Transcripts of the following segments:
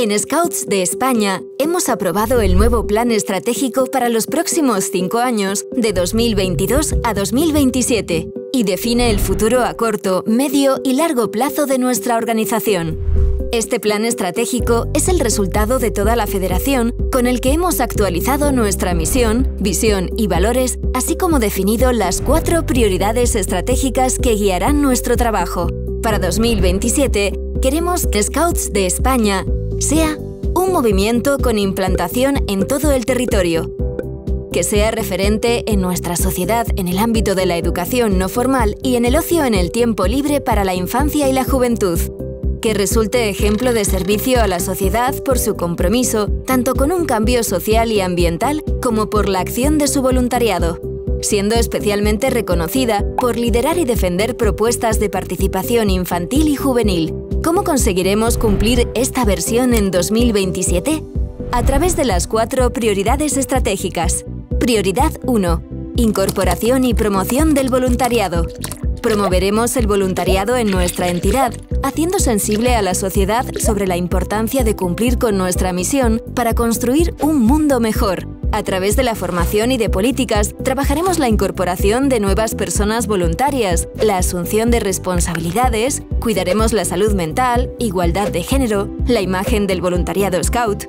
En Scouts de España hemos aprobado el nuevo plan estratégico para los próximos 5 años, de 2022 a 2027, y define el futuro a corto, medio y largo plazo de nuestra organización. Este plan estratégico es el resultado de toda la federación, con el que hemos actualizado nuestra misión, visión y valores, así como definido las 4 prioridades estratégicas que guiarán nuestro trabajo. Para 2027, queremos que Scouts de España sea un movimiento con implantación en todo el territorio, que sea referente en nuestra sociedad en el ámbito de la educación no formal y en el ocio en el tiempo libre para la infancia y la juventud, que resulte ejemplo de servicio a la sociedad por su compromiso, tanto con un cambio social y ambiental como por la acción de su voluntariado, siendo especialmente reconocida por liderar y defender propuestas de participación infantil y juvenil. ¿Cómo conseguiremos cumplir esta versión en 2027? A través de las 4 prioridades estratégicas. Prioridad 1. Incorporación y promoción del voluntariado. Promoveremos el voluntariado en nuestra entidad, haciendo sensible a la sociedad sobre la importancia de cumplir con nuestra misión para construir un mundo mejor. A través de la formación y de políticas, trabajaremos la incorporación de nuevas personas voluntarias, la asunción de responsabilidades, cuidaremos la salud mental, igualdad de género, la imagen del voluntariado scout.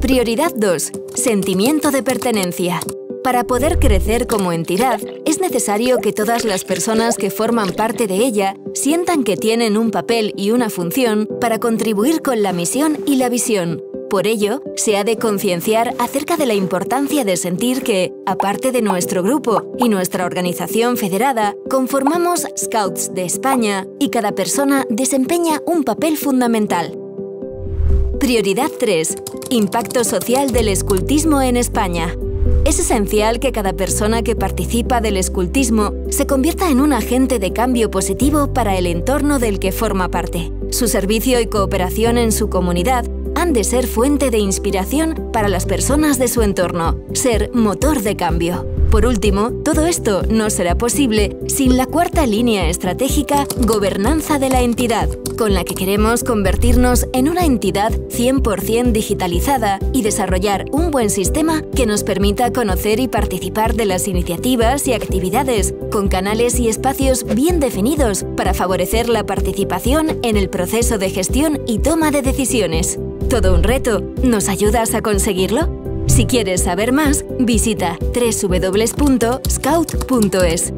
Prioridad 2. Sentimiento de pertenencia. Para poder crecer como entidad, es necesario que todas las personas que forman parte de ella sientan que tienen un papel y una función para contribuir con la misión y la visión. Por ello, se ha de concienciar acerca de la importancia de sentir que, aparte de nuestro grupo y nuestra organización federada, conformamos Scouts de España y cada persona desempeña un papel fundamental. Prioridad 3. Impacto social del escultismo en España. Es esencial que cada persona que participa del escultismo se convierta en un agente de cambio positivo para el entorno del que forma parte. Su servicio y cooperación en su comunidad han de ser fuente de inspiración para las personas de su entorno, ser motor de cambio. Por último, todo esto no será posible sin la 4ª línea estratégica, gobernanza de la entidad, con la que queremos convertirnos en una entidad 100% digitalizada y desarrollar un buen sistema que nos permita conocer y participar de las iniciativas y actividades, con canales y espacios bien definidos para favorecer la participación en el proceso de gestión y toma de decisiones. Todo un reto. ¿Nos ayudas a conseguirlo? Si quieres saber más, visita www.scout.es.